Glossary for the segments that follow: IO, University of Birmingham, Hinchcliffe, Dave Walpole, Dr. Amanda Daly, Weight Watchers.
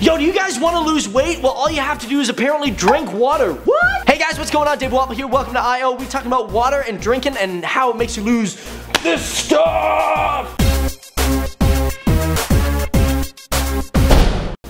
Yo, do you guys want to lose weight? Well, all you have to do is apparently drink water. What? Hey guys, what's going on? Dave Walpole here. Welcome to IO. We're talking about water and drinking and how it makes you lose this stuff.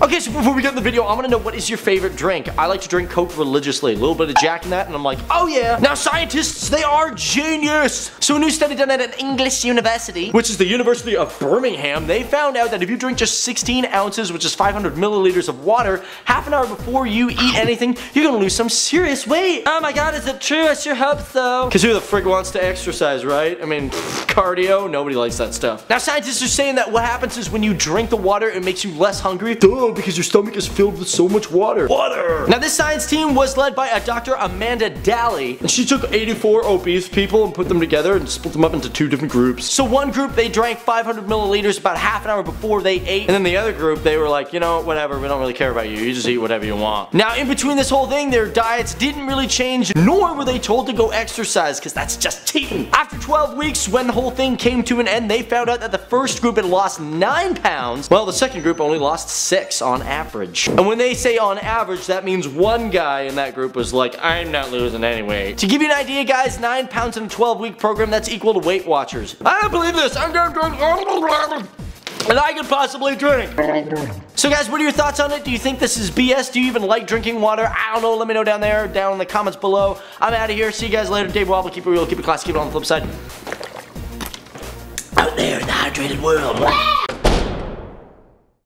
Okay, so before we get in the video, I want to know, what is your favorite drink? I like to drink Coke religiously. A little bit of Jack in that, and I'm like, oh yeah. Now scientists, they are genius. So a new study done at an English university, which is the University of Birmingham, they found out that if you drink just 16 ounces, which is 500 milliliters of water, half an hour before you eat anything, you're gonna lose some serious weight. Oh my God, is it true? I sure hope so. Cause who the frig wants to exercise, right? I mean, cardio, nobody likes that stuff. Now scientists are saying that what happens is when you drink the water, it makes you less hungry. Duh. Because your stomach is filled with so much water. Water! Now this science team was led by a Dr. Amanda Daly, and she took 84 obese people and put them together and split them up into two different groups. So one group, they drank 500 milliliters about half an hour before they ate, and then the other group, they were like, you know, whatever, we don't really care about you, you just eat whatever you want. Now in between this whole thing, their diets didn't really change, nor were they told to go exercise, because that's just cheating. After 12 weeks, when the whole thing came to an end, they found out that the first group had lost 9 pounds, while the second group only lost 6. On average. And when they say on average, that means one guy in that group was like, I'm not losing any weight. To give you an idea, guys, 9 pounds in a 12-week program, that's equal to Weight Watchers. I don't believe this. I'm going to drink. And I could possibly drink. So guys, what are your thoughts on it? Do you think this is BS? Do you even like drinking water? I don't know. Let me know down there, down in the comments below. I'm out of here. See you guys later. Dave Walpole. Keep it real. Keep it classy. Keep it on the flip side. Out there in the hydrated world.